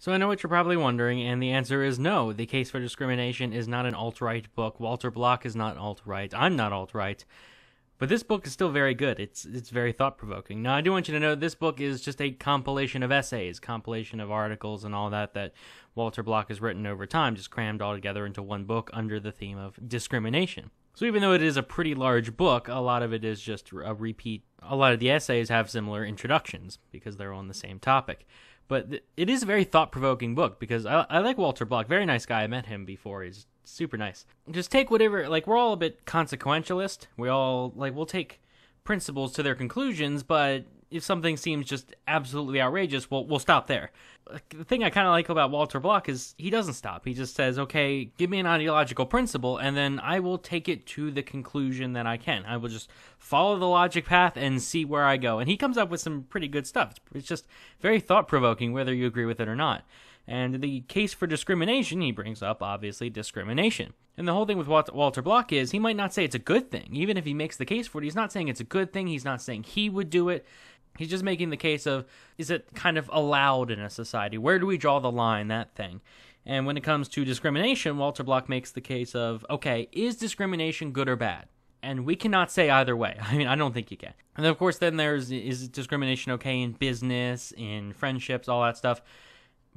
So I know what you're probably wondering, and the answer is no. The Case for Discrimination is not an alt-right book. Walter Block is not alt-right. I'm not alt-right. But this book is still very good. It's very thought-provoking. Now, I do want you to know this book is just a compilation of essays, compilation of articles and all that Walter Block has written over time, just crammed all together into one book under the theme of discrimination. So even though it is a pretty large book, a lot of it is just a repeat. A lot of the essays have similar introductions because they're on the same topic. But it is a very thought-provoking book, because I like Walter Block. Very nice guy. I met him before. He's super nice. Just take whatever, like, we're all a bit consequentialist. We all, like, we'll take principles to their conclusions, but if something seems just absolutely outrageous, we'll stop there. The thing I kind of like about Walter Block is he doesn't stop. He just says, okay, give me an ideological principle, and then I will take it to the conclusion that I can. I will just follow the logic path and see where I go. And he comes up with some pretty good stuff. It's just very thought-provoking, whether you agree with it or not. And the case for discrimination, he brings up, obviously, discrimination. And the whole thing with Walter Block is he might not say it's a good thing. Even if he makes the case for it, he's not saying it's a good thing. He's not saying he would do it. He's just making the case of, is it kind of allowed in a society? Where do we draw the line, that thing? And when it comes to discrimination, Walter Block makes the case of, okay, is discrimination good or bad? And we cannot say either way. I mean, I don't think you can. And then, of course, then there's, is discrimination okay in business, in friendships, all that stuff?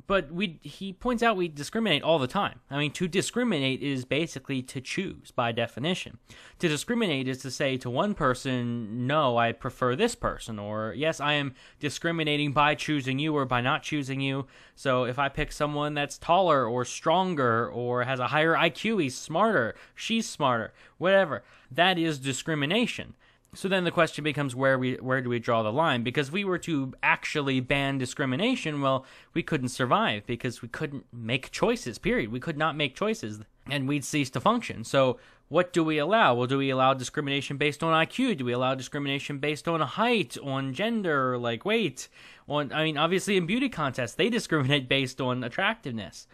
But he points out we discriminate all the time. I mean, to discriminate is basically to choose, by definition. To discriminate is to say to one person, no, I prefer this person, or yes, I am discriminating by choosing you or by not choosing you. So if I pick someone that's taller or stronger or has a higher IQ, he's smarter, she's smarter, whatever, that is discrimination. So then the question becomes where do we draw the line? Because if we were to actually ban discrimination, well, we couldn't survive because we couldn't make choices, period. We could not make choices, and we'd cease to function. So what do we allow? Well, do we allow discrimination based on IQ? Do we allow discrimination based on height, on gender, like weight? I mean, obviously in beauty contests, they discriminate based on attractiveness.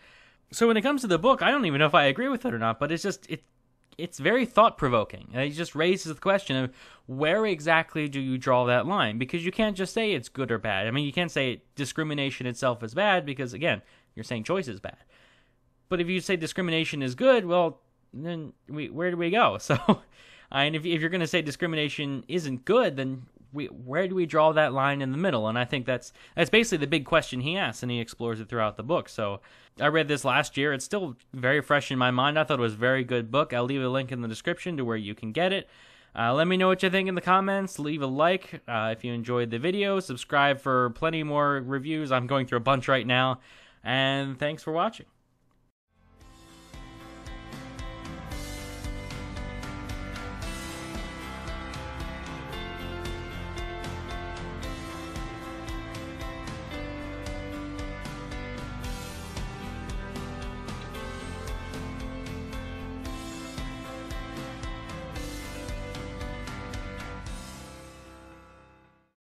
So when it comes to the book, I don't even know if I agree with it or not, but it's just... It's very thought-provoking. It just raises the question of where exactly do you draw that line? Because you can't just say it's good or bad. I mean, you can't say discrimination itself is bad because, again, you're saying choice is bad. But if you say discrimination is good, well, then where do we go? So, and if you're going to say discrimination isn't good, then where do we draw that line in the middle? And I think that's basically the big question he asks, and he explores it throughout the book. So I read this last year. It's still very fresh in my mind. I thought it was a very good book. I'll leave a link in the description to where you can get it. Let me know what you think in the comments. Leave a like if you enjoyed the video. Subscribe for plenty more reviews. I'm going through a bunch right now. And thanks for watching.